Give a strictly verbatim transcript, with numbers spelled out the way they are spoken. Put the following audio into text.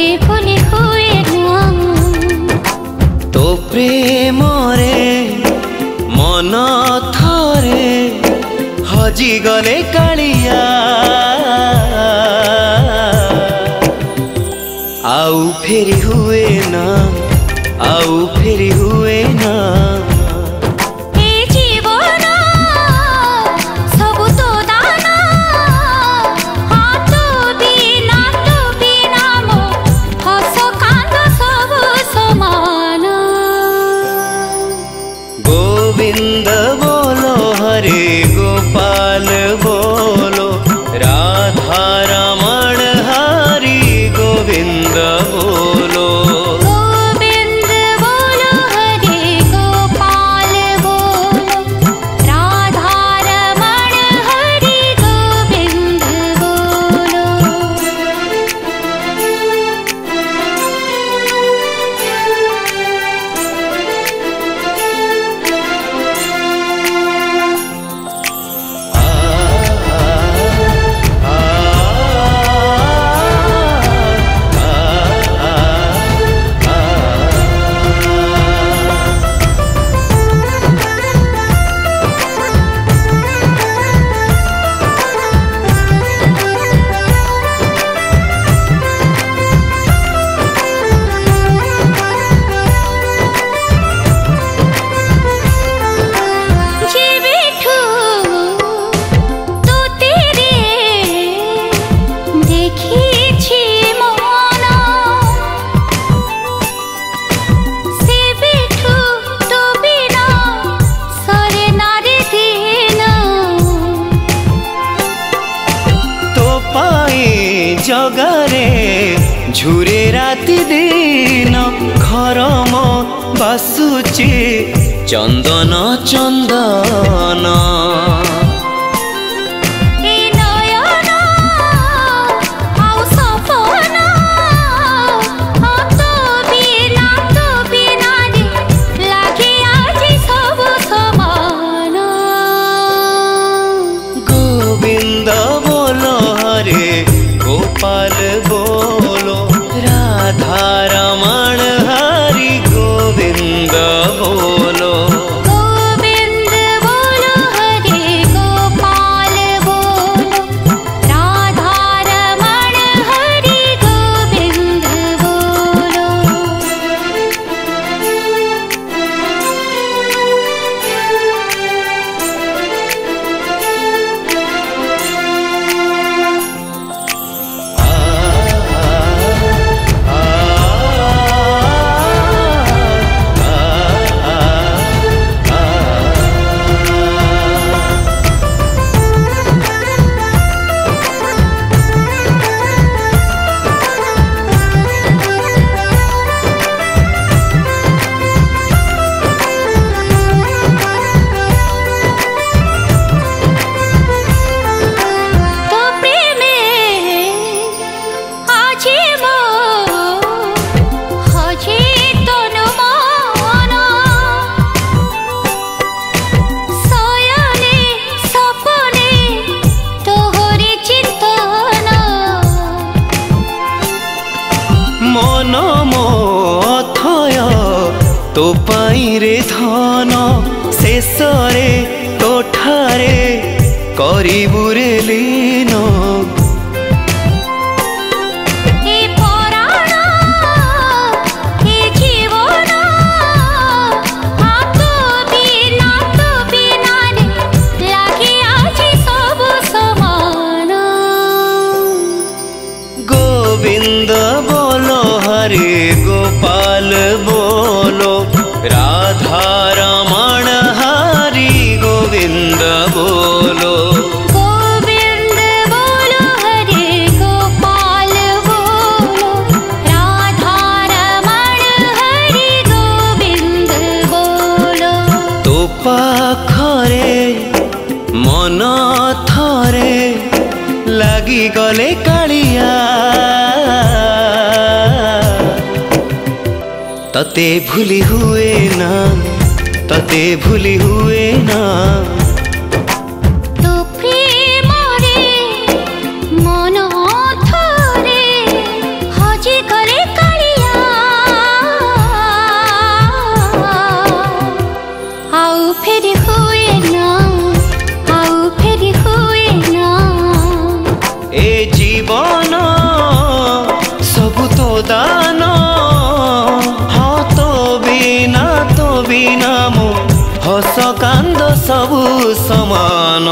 से खुले हुए हुआ तो प्रेम रे मन थरे हजी गले कालिया आउ फेरी हुए ना आउ फेरी हुए ना गोविंद बोलो हरे गोपाल बोलो राधा रमण हरि गोविंद बोलो गोविंद बोलो हरे गोपाल बोलो राधा रमण हरि गोविंद बोलो। जगारे झुरे राति दिन घर मो बासुचे चंदन चंदन गोपाल बोलो राधा रमण हरि गोविंद बोलो गोविंद बोलो हरि गोपाल बोलो राधा रमण हरि गोविंद बोलो। मन मो अथय तो पाई रे धन शेष रे तो ठारे करिबु रे लीन गोविंद बोलो हरे गोपाल बोलो राधा रमण हरि गोविंद बोलो गोविंद बोलो हरे गोपाल बोलो राधा रमण हरि गोविंद बोलो। तो पाखरे मन थरे लागी गले कालिया तते भूली हुए ना तते भूली हुए ना तो प्रेम रे मन थरे हजि गले हस कांद सबु समान।